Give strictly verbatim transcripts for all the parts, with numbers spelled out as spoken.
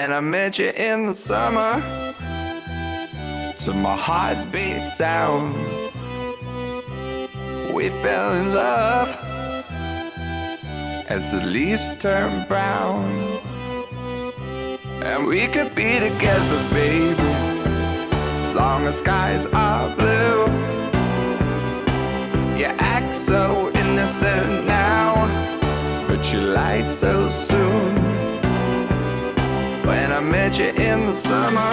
and I met you in the summer to my heartbeat sound. We fell in love as the leaves turn brown, and we could be together, baby, as long as skies are blue. You act so innocent now, but you lied so soon. When I met you in the summer,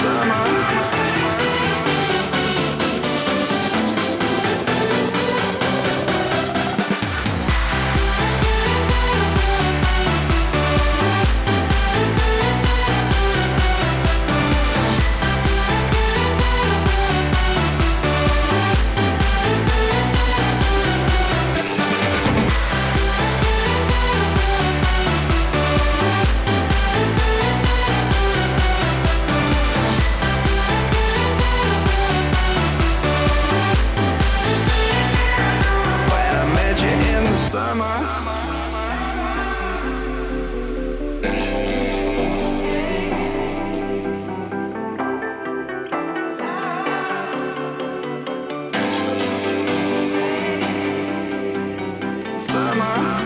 summer.